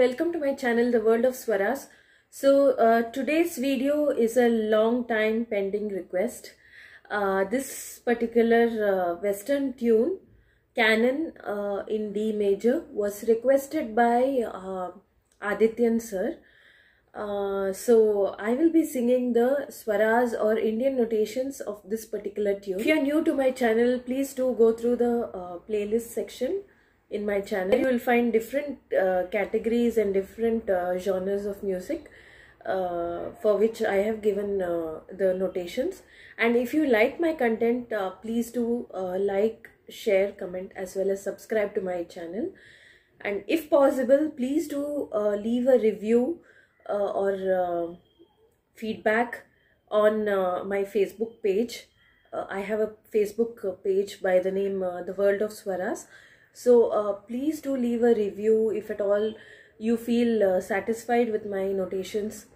Welcome to my channel, The World of Swaras. So today's video is a long time pending request. This particular Western tune, Canon in D major, was requested by Adityan sir. So I will be singing the Swaras or Indian notations of this particular tune. If you are new to my channel, please do go through the playlist section in my channel. You will find different categories and different genres of music for which I have given the notations. And if you like my content, please do like, share, comment as well as subscribe to my channel. And if possible, please do leave a review or feedback on my Facebook page. I have a Facebook page by the name The World of Swaras. So please do leave a review if at all you feel satisfied with my notations,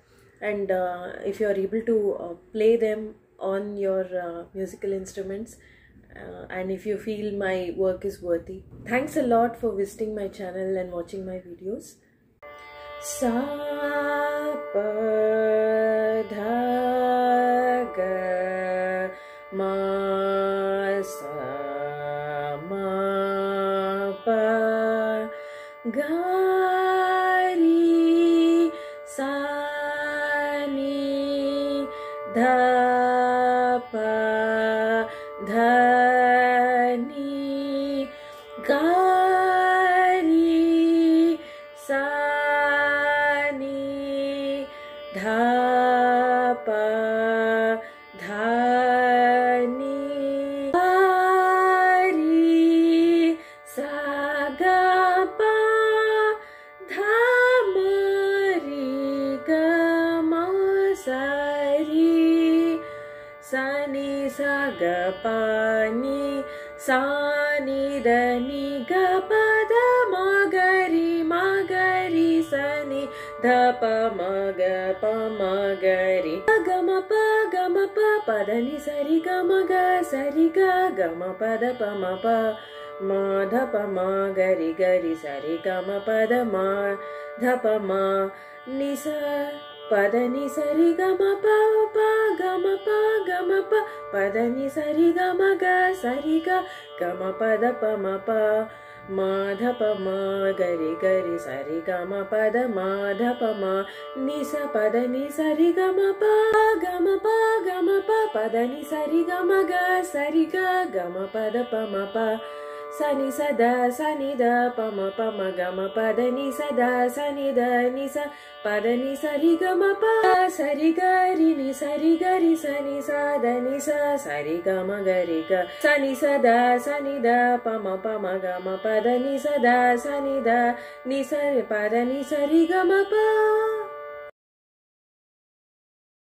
and if you are able to play them on your musical instruments, and if you feel my work is worthy. Thanks a lot for visiting my channel and watching my videos. Sa pa dha ga ma sa ma pa ga ri sa ni dha pa dha ni ga ri sa dha pa dha ni pa ri sa ga pa dha ma ri ga ma sa ri sa ni sa ga pa ni sa ni da ni ga pa dha ma ga ri sa ni dha pa ma ga ma pa da ni sa ri ga ma dha pa ma ga ri sa ri ga ma dha pa ma ni sa pa da ni sa ri ga ma pa da ni sa ri ga ma pa madha pa ma gari gari sa ri ga ma pa da madha pa ma ni sa pa da ni sa ri ga ma pa da ni sa ri ga ma pa sa ni da pa ma ga ma pa da ni sa pa da ni sa ri ga ma pa sa ri ga ri sa ni sa da ni sa ri ga sa ni da pa ma ga ma pa da ni sa ni da ni sa pa da ni sa ri ga ma pa